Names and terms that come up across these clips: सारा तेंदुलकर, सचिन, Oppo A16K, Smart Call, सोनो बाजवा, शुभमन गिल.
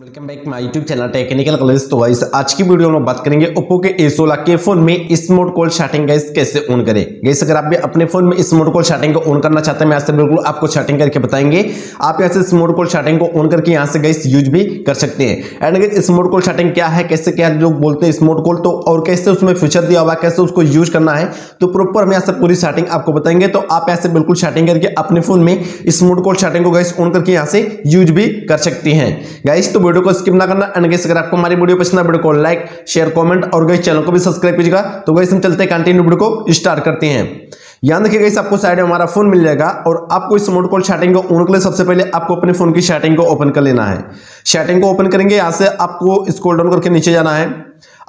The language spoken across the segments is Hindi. Welcome back my YouTube channel technical colours. तो गाइस आज की वीडियो में बात करेंगे ओप्पो के A16K फोन में स्मूथ कॉल शॉटिंग गाइस कैसे ऑन करें। गाइस अगर आप भी अपने फोन में स्मूथ कॉल शॉटिंग को ऑन करना चाहते हैं, मैं आज से बिल्कुल आपको शॉटिंग करके बताएंगे। आप यहाँ से स्मूथ कॉल शॉटिंग को ऑन करके यहाँ से गाइस यूज भी कर सकते हैं। And guys smooth call shooting क्या है, कैसे क्या लोग बोलते हैं स्मूथ कॉल, तो और कैसे उसमें फीचर दिया हुआ, कैसे उसको यूज करना है, तो प्रॉपर मैं यहाँ से पूरी शॉटिंग आपको बताएंगे। तो आप यहाँ से बिल्कुल शॉटिंग करके अपने फोन में स्मूथ कॉल शॉटिंग को गाइस ऑन करके यहाँ से यूज भी कर सकते हैं गाइस। तो वीडियो को स्किप ना करना। एंड गाइस अगर आपको हमारी वीडियो पसंद है, वीडियो को लाइक शेयर कमेंट और गाइस चैनल को भी सब्सक्राइब कीजिएगा। तो गाइस हम चलते हैं कंटिन्यू वीडियो को स्टार्ट करते हैं। याद रखिए गाइस आपको साइड में हमारा फोन मिल जाएगा और आपको स्मूथ कॉल शॉटिंग को ऑन के लिए सबसे पहले आपको अपने फोन की शॉटिंग को ओपन कर लेना है। शॉटिंग को ओपन करेंगे, यहाँ से आपको स्क्रॉल डाउन करके नीचे जाना है।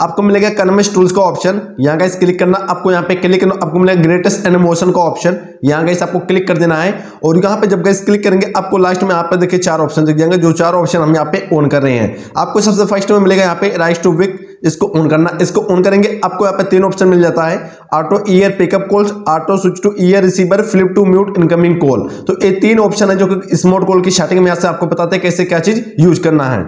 आपको मिलेगा कन्वेंस टूल्स का ऑप्शन, यहाँ गाइस क्लिक करना। आपको यहाँ पे क्लिक करना, आपको मिलेगा ग्रेटेस्ट एनिमोशन का ऑप्शन, यहाँ गाइस आपको क्लिक कर देना है। और यहाँ पे जब गाइस क्लिक करेंगे आपको लास्ट में यहाँ पे देखिए चार ऑप्शन दिख जाएंगे, जो चार ऑप्शन हम यहाँ पे ऑन कर रहे हैं। आपको सबसे फर्स्ट में मिलेगा यहाँ पे राइस टू विक, इसको ऑन करना। इसको ऑन करेंगे आपको यहाँ पे तीन ऑप्शन मिल जाता है, auto ear pickup calls, auto switch to ear receiver, flip to mute incoming call. तो ये तीन ऑप्शन है जो कि स्मूथ कॉल की शॉटिंग में यहाँ से आपको बताते हैं कैसे क्या चीज यूज करना है।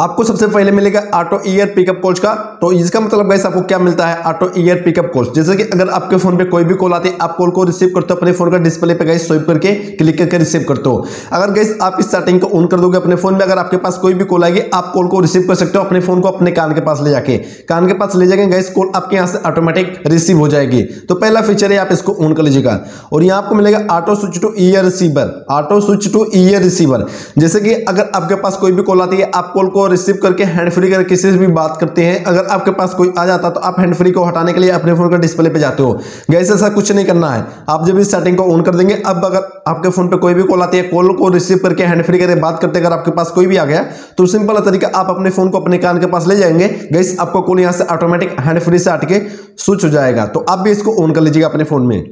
आपको सबसे पहले मिलेगा ऑटो ईयर पिकअप कॉल्स का, तो इसका मतलब गाइस आपको क्या मिलता है ऑटो ईयर पिकअप कॉल्स, जैसे कि अगर आपके फोन पे कोई भी कॉल आती है आप कॉल को रिसीव करते हो, अपने फोन का डिस्प्ले पे गाइस स्वाइप करके क्लिक करके रिसीव करते हो। अगर गाइस आप इस सेटिंग को ऑन कर दोगे अपने फोन में, अगर आपके पास कोई भी कॉल आएगी आप कॉल को रिसीव कर सकते हो अपने फोन को अपने कान के पास ले जाके। कान के पास ले जाके गाइस कॉल आपके यहाँ से ऑटोमेटिक रिसीव हो जाएगी। तो पहला फीचर है, आप इसको ऑन कर लीजिएगा। और यहाँ आपको मिलेगा auto switch to ear receiver, auto switch to ear receiver, जैसे कि अगर आपके पास कोई भी कॉल आती है आप कॉल को रिसीव करके हैंड फ्री करके किसी से भी बात करते हैं। अगर आपके पास कोई आ जाता है तो आप हैंड फ्री को हटाने के लिए अपने फोन का डिस्प्ले पे जाते हो। गाइस ऐसा कुछ नहीं करना है, आप जब इस सेटिंग को ऑन कर देंगे अब अगर आपके फोन पे कोई भी कॉल आती है कॉल को रिसीव करके हैंड फ्री करके बात करते, अगर आपके पास कोई भी आ गया तो सिंपल तरीका आप अपने फोन को अपने कान के पास ले जाएंगे। गाइस आपका कॉल यहाँ से ऑटोमेटिक हैंड फ्री से हटके स्विच हो जाएगा। तो आप भी इसको ऑन कर लीजिएगा अपने फोन में।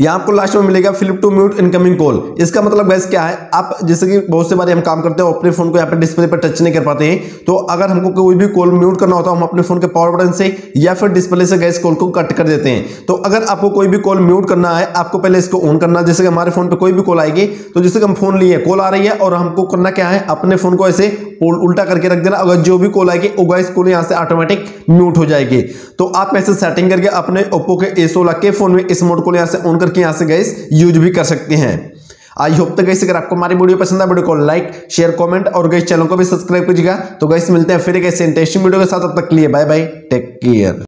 यहाँ आपको लास्ट में मिलेगा flip to mute incoming call. इसका मतलब गाइस क्या है, आप जैसे कि बहुत से बार हम काम करते हैं अपने फोन को यहाँ पे डिस्प्ले पर टच नहीं कर पाते हैं, तो अगर हमको कोई भी कॉल म्यूट करना होता है हम अपने फोन के पावर बटन से या फिर डिस्प्ले से गाइस कॉल को कट कर देते हैं। तो अगर आपको कोई भी कॉल म्यूट करना है आपको पहले इसको ऑन करना है। जैसे कि हमारे फोन पर कोई भी कॉल आएगी तो जैसे कि हम फोन लिए कॉल आ रही है और हमको करना क्या है अपने फोन को ऐसे उल्टा करके रख देना, अगर जो भी कॉल आएगी वो गाइस कॉल यहाँ से ऑटोमेटिक म्यूट हो जाएगी। तो आप ऐसे सेटिंग करके अपने ओप्पो के A16K फोन में स्मूथ कॉल यहाँ से ऑन करके यहाँ से गाइस यूज भी कर सकते हैं। आई होप तो गाइस अगर आपको हमारी वीडियो पसंद है वीडियो को लाइक शेयर कमेंट और गाइस चैनल को भी सब्सक्राइब कीजिएगा। तो गाइस मिलते हैं फिर एक ऐसे इंटरेस्टिंग वीडियो के साथ, तब तक के लिए बाय बाय, टेक केयर।